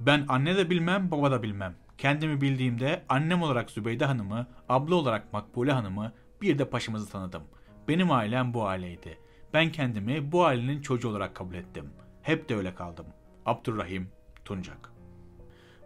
Ben anne de bilmem, baba da bilmem. Kendimi bildiğimde annem olarak Zübeyde Hanım'ı, abla olarak Makbule Hanım'ı, bir de paşamızı tanıdım. Benim ailem bu aileydi. Ben kendimi bu ailenin çocuğu olarak kabul ettim. Hep de öyle kaldım. Abdürrahim Tuncak.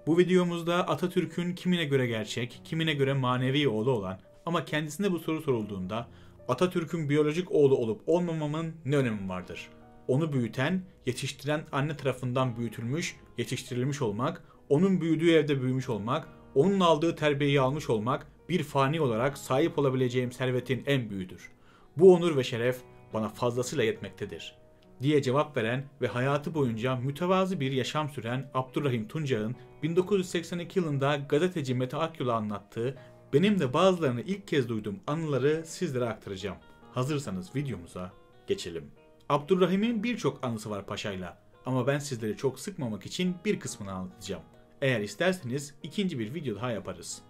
Bu videomuzda Atatürk'ün kimine göre gerçek, kimine göre manevi oğlu olan ama kendisine bu soru sorulduğunda Atatürk'ün biyolojik oğlu olup olmamamın ne önemi vardır? Onu büyüten, yetiştiren anne tarafından büyütülmüş, yetiştirilmiş olmak, onun büyüdüğü evde büyümüş olmak, onun aldığı terbiyeyi almış olmak bir fani olarak sahip olabileceğim servetin en büyüğüdür. Bu onur ve şeref bana fazlasıyla yetmektedir diye cevap veren ve hayatı boyunca mütevazı bir yaşam süren Abdürrahim Tuncak'ın 1982 yılında gazeteci Mete Akyol'a anlattığı, benim de bazılarını ilk kez duyduğum anıları sizlere aktaracağım. Hazırsanız videomuza geçelim. Abdurrahim'in birçok anısı var paşayla ama ben sizleri çok sıkmamak için bir kısmını anlatacağım. Eğer isterseniz ikinci bir video daha yaparız.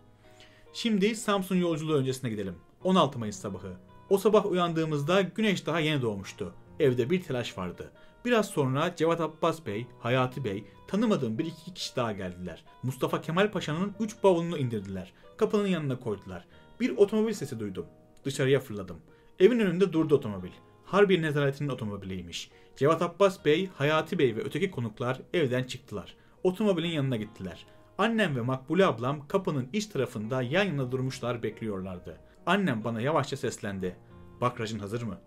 Şimdi Samsun yolculuğu öncesine gidelim. 16 Mayıs sabahı. O sabah uyandığımızda güneş daha yeni doğmuştu. Evde bir telaş vardı. Biraz sonra Cevat Abbas Bey, Hayati Bey, tanımadığım bir iki kişi daha geldiler. Mustafa Kemal Paşa'nın 3 bavulunu indirdiler. Kapının yanına koydular. Bir otomobil sesi duydum. Dışarıya fırladım. Evin önünde durdu otomobil. Harbi Nezaretinin otomobiliymiş. Cevat Abbas Bey, Hayati Bey ve öteki konuklar evden çıktılar. Otomobilin yanına gittiler. Annem ve Makbule ablam kapının iç tarafında yan yana durmuşlar, bekliyorlardı. Annem bana yavaşça seslendi. "Bakracın hazır mı?"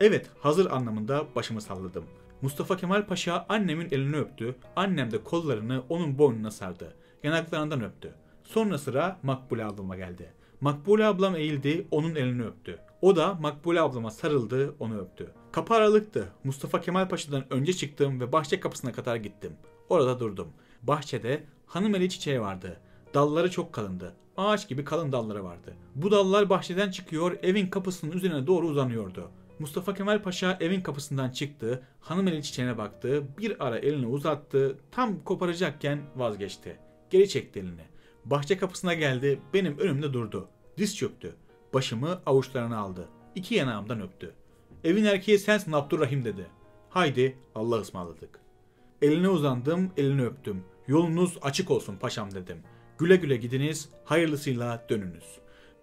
"Evet, hazır" anlamında başımı salladım. Mustafa Kemal Paşa annemin elini öptü, annem de kollarını onun boynuna sardı. Yanaklarından öptü. Sonra sıra Makbule ablama geldi. Makbule ablam eğildi, onun elini öptü. O da Makbule ablama sarıldı, onu öptü. Kapı aralıktı. Mustafa Kemal Paşa'dan önce çıktım ve bahçe kapısına kadar gittim. Orada durdum. Bahçede hanımeli çiçeği vardı. Dalları çok kalındı. Ağaç gibi kalın dalları vardı. Bu dallar bahçeden çıkıyor, evin kapısının üzerine doğru uzanıyordu. Mustafa Kemal Paşa evin kapısından çıktı, hanımeli çiçeğine baktı, bir ara elini uzattı, tam koparacakken vazgeçti. Geri çekti elini. Bahçe kapısına geldi, benim önümde durdu. Diz çöktü. Başımı avuçlarına aldı. İki yanağımdan öptü. "Evin erkeği sensin Abdürrahim" dedi. "Haydi, Allah'a ısmarladık." Eline uzandım, elini öptüm. "Yolunuz açık olsun paşam" dedim. "Güle güle gidiniz, hayırlısıyla dönünüz."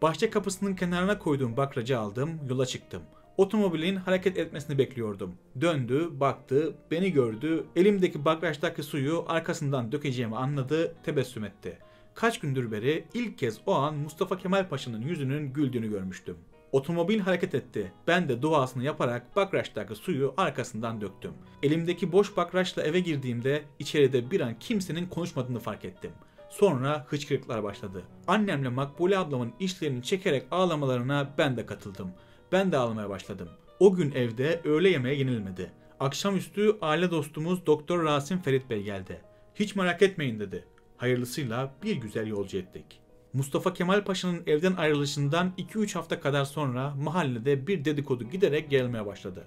Bahçe kapısının kenarına koyduğum bakracı aldım, yola çıktım. Otomobilin hareket etmesini bekliyordum. Döndü, baktı, beni gördü, elimdeki bakraçtaki suyu arkasından dökeceğimi anladı, tebessüm etti. Kaç gündür beri ilk kez o an Mustafa Kemal Paşa'nın yüzünün güldüğünü görmüştüm. Otomobil hareket etti. Ben de duasını yaparak bakraçtaki suyu arkasından döktüm. Elimdeki boş bakraçla eve girdiğimde içeride bir an kimsenin konuşmadığını fark ettim. Sonra hıçkırıklar başladı. Annemle Makbule ablamın işlerini çekerek ağlamalarına ben de katıldım. Ben de ağlamaya başladım. O gün evde öğle yemeği yenilmedi. Akşamüstü aile dostumuz Doktor Rasim Ferit Bey geldi. "Hiç merak etmeyin" dedi. Hayırlısıyla bir güzel yolcu ettik. Mustafa Kemal Paşa'nın evden ayrılışından 2-3 hafta kadar sonra mahallede bir dedikodu giderek gelmeye başladı.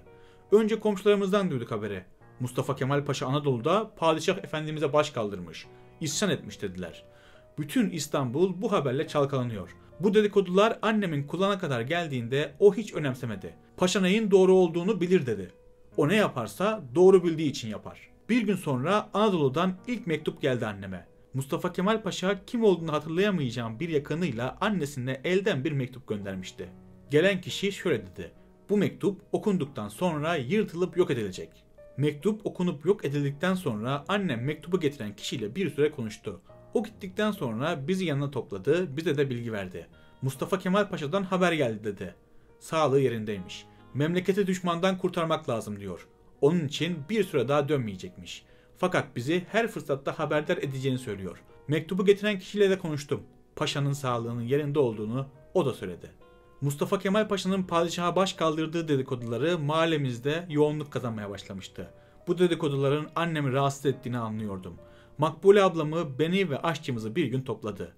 Önce komşularımızdan duyduk haberi. "Mustafa Kemal Paşa Anadolu'da padişah efendimize baş kaldırmış, isyan etmiş" dediler. Bütün İstanbul bu haberle çalkalanıyor. Bu dedikodular annemin kulağına kadar geldiğinde o hiç önemsemedi. "Paşa neyin doğru olduğunu bilir" dedi. O ne yaparsa doğru bildiği için yapar. Bir gün sonra Anadolu'dan ilk mektup geldi anneme. Mustafa Kemal Paşa kim olduğunu hatırlayamayacağım bir yakınıyla annesine elden bir mektup göndermişti. Gelen kişi şöyle dedi. "Bu mektup okunduktan sonra yırtılıp yok edilecek." Mektup okunup yok edildikten sonra annem mektubu getiren kişiyle bir süre konuştu. O gittikten sonra bizi yanına topladı, bize de bilgi verdi. "Mustafa Kemal Paşa'dan haber geldi" dedi. "Sağlığı yerindeymiş. Memleketi düşmandan kurtarmak lazım" diyor. "Onun için bir süre daha dönmeyecekmiş. Fakat bizi her fırsatta haberdar edeceğini söylüyor." Mektubu getiren kişiyle de konuştum. Paşa'nın sağlığının yerinde olduğunu o da söyledi. Mustafa Kemal Paşa'nın padişaha baş kaldırdığı dedikoduları mahallemizde yoğunluk kazanmaya başlamıştı. Bu dedikoduların annemi rahatsız ettiğini anlıyordum. Makbule ablamı, beni ve aşçımızı bir gün topladı.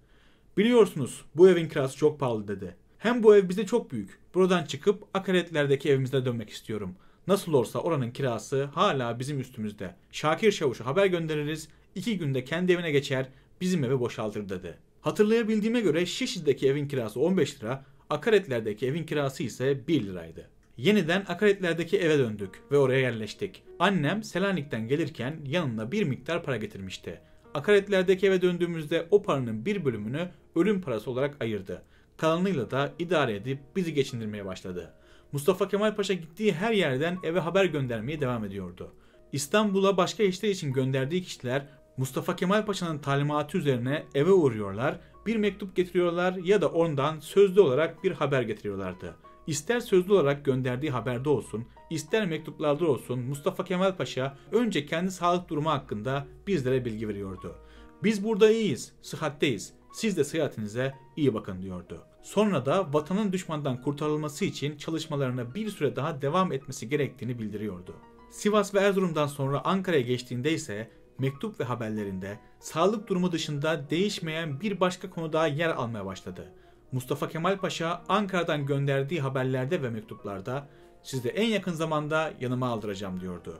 "Biliyorsunuz bu evin kirası çok pahalı" dedi. "Hem bu ev bize çok büyük. Buradan çıkıp akaretlerdeki evimize dönmek istiyorum. Nasıl olsa oranın kirası hala bizim üstümüzde. Şakir Şavuş'a haber göndeririz. 2 günde kendi evine geçer, bizim evi boşaltır" dedi. Hatırlayabildiğime göre Şişli'deki evin kirası 15 lira, akaretlerdeki evin kirası ise 1 liraydı. Yeniden akaretlerdeki eve döndük ve oraya yerleştik. Annem Selanik'ten gelirken yanında bir miktar para getirmişti. akaretlerdeki eve döndüğümüzde o paranın bir bölümünü ölüm parası olarak ayırdı. Kalanıyla da idare edip bizi geçindirmeye başladı. Mustafa Kemal Paşa gittiği her yerden eve haber göndermeye devam ediyordu. İstanbul'a başka işler için gönderdiği kişiler Mustafa Kemal Paşa'nın talimatı üzerine eve uğruyorlar, bir mektup getiriyorlar ya da ondan sözlü olarak bir haber getiriyorlardı. İster sözlü olarak gönderdiği haberde olsun, ister mektuplarda olsun Mustafa Kemal Paşa önce kendi sağlık durumu hakkında bizlere bilgi veriyordu. Biz burada iyiyiz, sıhhatteyiz, siz de sıhhatinize iyi bakın diyordu. Sonra da vatanın düşmandan kurtarılması için çalışmalarına bir süre daha devam etmesi gerektiğini bildiriyordu. Sivas ve Erzurum'dan sonra Ankara'ya geçtiğinde ise mektup ve haberlerinde sağlık durumu dışında değişmeyen bir başka konu daha yer almaya başladı. Mustafa Kemal Paşa Ankara'dan gönderdiği haberlerde ve mektuplarda "Sizi en yakın zamanda yanıma aldıracağım" diyordu.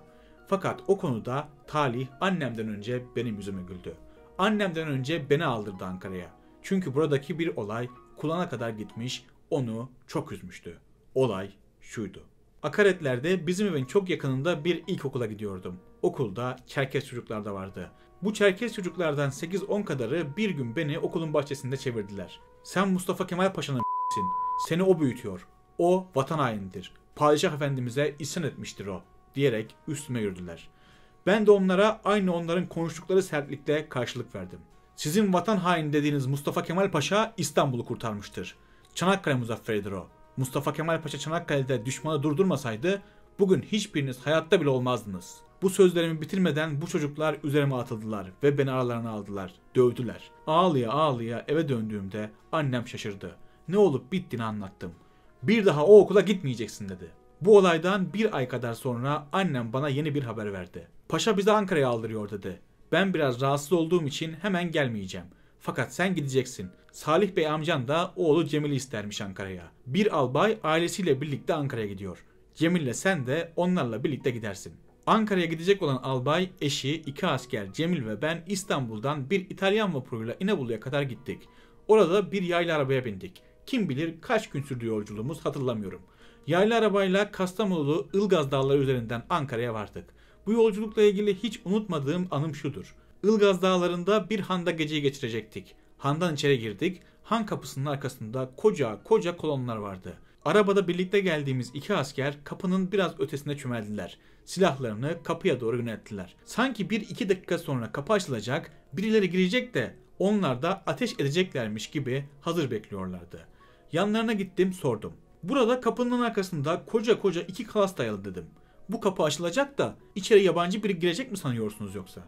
Fakat o konuda talih annemden önce benim yüzüme güldü. Annemden önce beni aldırdı Ankara'ya. Çünkü buradaki bir olay kulağına kadar gitmiş, onu çok üzmüştü. Olay şuydu. Akaretler'de bizim evin çok yakınında bir ilkokula gidiyordum. Okulda Çerkez çocuklar da vardı. Bu Çerkez çocuklardan 8-10 kadarı bir gün beni okulun bahçesinde çevirdiler. "Sen Mustafa Kemal Paşa'nın ***sin. Seni o büyütüyor. O vatan hainidir. Padişah efendimize isyan etmiştir o" diyerek üstüme yürüdüler. Ben de onlara aynı onların konuştukları sertlikle karşılık verdim. "Sizin vatan haini dediğiniz Mustafa Kemal Paşa İstanbul'u kurtarmıştır. Çanakkale muzafferidir o. Mustafa Kemal Paşa Çanakkale'de düşmanı durdurmasaydı bugün hiçbiriniz hayatta bile olmazdınız." Bu sözlerimi bitirmeden bu çocuklar üzerime atıldılar ve beni aralarına aldılar, dövdüler. Ağlaya ağlaya eve döndüğümde annem şaşırdı. Ne olup bittiğini anlattım. "Bir daha o okula gitmeyeceksin" dedi. Bu olaydan bir ay kadar sonra annem bana yeni bir haber verdi. "Paşa bizi Ankara'ya aldırıyor" dedi. "Ben biraz rahatsız olduğum için hemen gelmeyeceğim. Fakat sen gideceksin. Salih Bey amcan da oğlu Cemil'i istermiş Ankara'ya. Bir albay ailesiyle birlikte Ankara'ya gidiyor. Cemil'le sen de onlarla birlikte gidersin." Ankara'ya gidecek olan albay, eşi, 2 asker Cemil ve ben İstanbul'dan bir İtalyan vapuruyla İnebolu'ya kadar gittik. Orada bir yaylı arabaya bindik. Kim bilir kaç gün sürdü yolculuğumuz, hatırlamıyorum. Yaylı arabayla Kastamonulu Ilgaz Dağları üzerinden Ankara'ya vardık. Bu yolculukla ilgili hiç unutmadığım anım şudur. Ilgaz Dağları'nda bir handa geceyi geçirecektik. Handan içeri girdik. Han kapısının arkasında koca kolonlar vardı. Arabada birlikte geldiğimiz 2 asker kapının biraz ötesine çömeldiler. Silahlarını kapıya doğru yönelttiler. Sanki bir iki dakika sonra kapı açılacak, birileri girecek de onlar da ateş edeceklermiş gibi hazır bekliyorlardı. Yanlarına gittim, sordum. "Burada kapının arkasında koca 2 kalas dayalı" dedim. "Bu kapı açılacak da içeri yabancı biri girecek mi sanıyorsunuz yoksa?"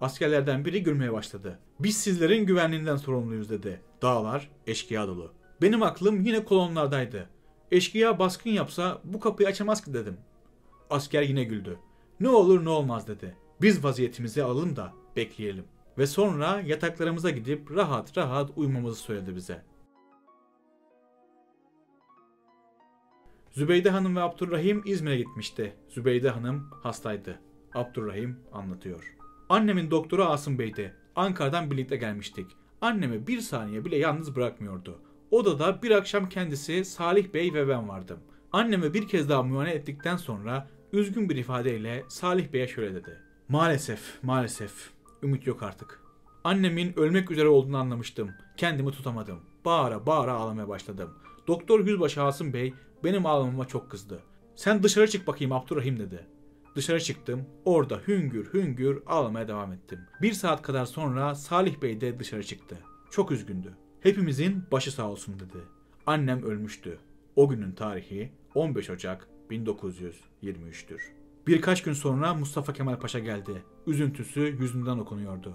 Askerlerden biri gülmeye başladı. "Biz sizlerin güvenliğinden sorumluyuz" dedi. Dağlar eşkıya dolu. Benim aklım yine kolonlardaydı. "Eşkıya baskın yapsa bu kapıyı açamaz ki" dedim. Asker yine güldü. "Ne olur ne olmaz" dedi. "Biz vaziyetimizi alalım da bekleyelim." Ve sonra yataklarımıza gidip rahat uyumamızı söyledi bize. Zübeyde Hanım ve Abdürrahim İzmir'e gitmişti. Zübeyde Hanım hastaydı. Abdürrahim anlatıyor. "Annemin doktoru Asım Bey'di. Ankara'dan birlikte gelmiştik. Annemi bir saniye bile yalnız bırakmıyordu. Odada bir akşam kendisi, Salih Bey ve ben vardım. Anneme bir kez daha muayene ettikten sonra üzgün bir ifadeyle Salih Bey'e şöyle dedi. Maalesef. Ümit yok artık. Annemin ölmek üzere olduğunu anlamıştım. Kendimi tutamadım. Bağıra ağlamaya başladım. Doktor Yüzbaşı Asım Bey benim ağlamama çok kızdı. "Sen dışarı çık bakayım Abdurrahim" dedi. Dışarı çıktım. Orada hüngür ağlamaya devam ettim. Bir saat kadar sonra Salih Bey de dışarı çıktı. Çok üzgündü. "Hepimizin başı sağ olsun" dedi. Annem ölmüştü. O günün tarihi 15 Ocak 1923'tür. Birkaç gün sonra Mustafa Kemal Paşa geldi. Üzüntüsü yüzünden okunuyordu.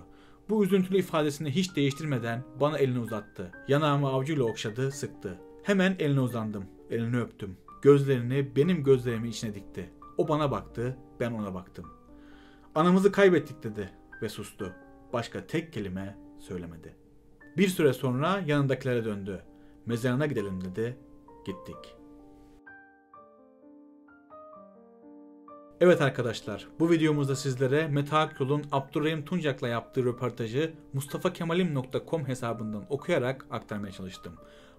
Bu üzüntülü ifadesini hiç değiştirmeden bana elini uzattı. Yanağımı avcuyla okşadı, sıktı. Hemen eline uzandım. Elini öptüm. Gözlerini benim gözlerimin içine dikti. O bana baktı, ben ona baktım. "Anamızı kaybettik" dedi ve sustu. Başka tek kelime söylemedi. Bir süre sonra yanındakilere döndü. "Mezarına gidelim" dedi. Gittik. Evet arkadaşlar, bu videomuzda sizlere Mete Akyol'un Abdürrahim Tuncak'la yaptığı röportajı MustafaKemalim.com hesabından okuyarak aktarmaya çalıştım.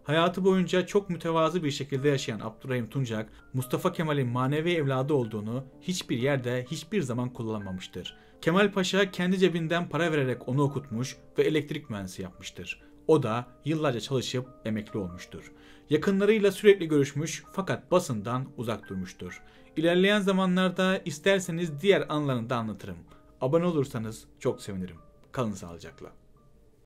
Hayatı boyunca çok mütevazı bir şekilde yaşayan Abdürrahim Tuncak, Mustafa Kemal'in manevi evladı olduğunu hiçbir yerde hiçbir zaman kullanmamıştır. Kemal Paşa kendi cebinden para vererek onu okutmuş ve elektrik mühendisi yapmıştır. O da yıllarca çalışıp emekli olmuştur. Yakınlarıyla sürekli görüşmüş fakat basından uzak durmuştur. İlerleyen zamanlarda isterseniz diğer anlarını da anlatırım. Abone olursanız çok sevinirim. Kalın sağlıcakla.